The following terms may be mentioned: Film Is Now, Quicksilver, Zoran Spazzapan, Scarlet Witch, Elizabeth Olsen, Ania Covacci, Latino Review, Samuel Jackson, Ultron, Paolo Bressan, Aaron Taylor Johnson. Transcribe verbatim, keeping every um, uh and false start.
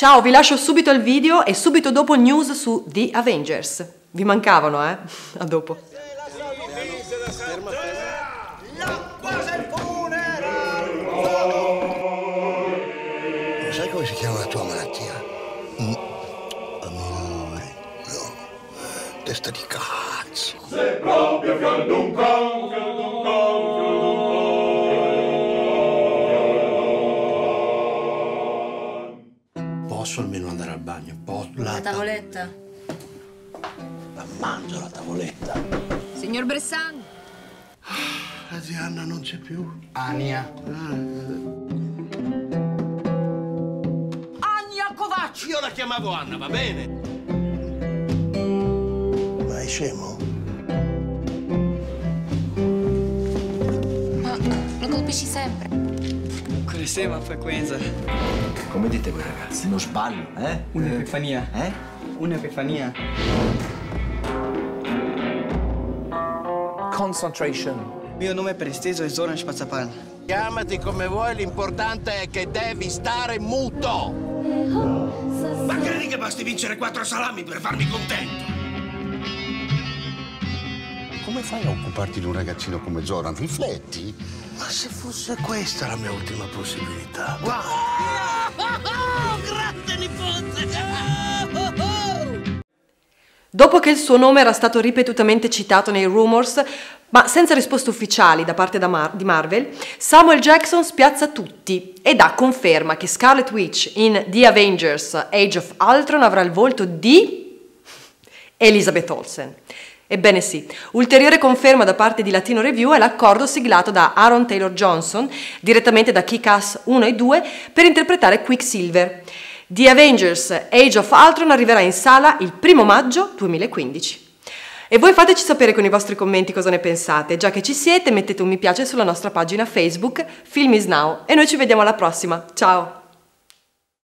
Ciao, vi lascio subito il video e subito dopo news su The Avengers. Vi mancavano, eh? A dopo. Non sai come si chiama la tua malattia? Mm. Amore, no, testa di cazzo. Sei proprio fiandun con, fiandun con. Posso almeno andare al bagno? Po la, la tavoletta? La mangio la tavoletta. Signor Bressan? Ah, la zia Anna non c'è più. Ania. Ah. Ania Covacci! Io la chiamavo Anna, va bene? Ma è scemo? Ma lo colpisci sempre. Siamo a frequenza. Come dite voi ragazzi? Uno sbaglio, eh? Un'epifania. Eh? Un'epifania. Concentration. Mio nome per esteso è Zoran Spazzapan. Chiamati come vuoi, l'importante è che devi stare muto. Ma credi che basti vincere quattro salami per farmi contento? Come fai a occuparti di un ragazzino come Zoran? Rifletti? Ma se fosse questa la mia ultima possibilità? Wow! Oh, grazie nipote! Oh, oh. Dopo che il suo nome era stato ripetutamente citato nei rumors, ma senza risposte ufficiali da parte da Mar- di Marvel, Samuel Jackson spiazza tutti e dà conferma che Scarlet Witch in The Avengers Age of Ultron avrà il volto di Elizabeth Olsen. Ebbene sì, ulteriore conferma da parte di Latino Review è l'accordo siglato da Aaron Taylor Johnson, direttamente da Kick-Ass uno e due, per interpretare Quicksilver. The Avengers Age of Ultron arriverà in sala il primo maggio duemilaquindici. E voi fateci sapere con i vostri commenti cosa ne pensate. Già che ci siete, mettete un mi piace sulla nostra pagina Facebook Film Is Now. E noi ci vediamo alla prossima, ciao!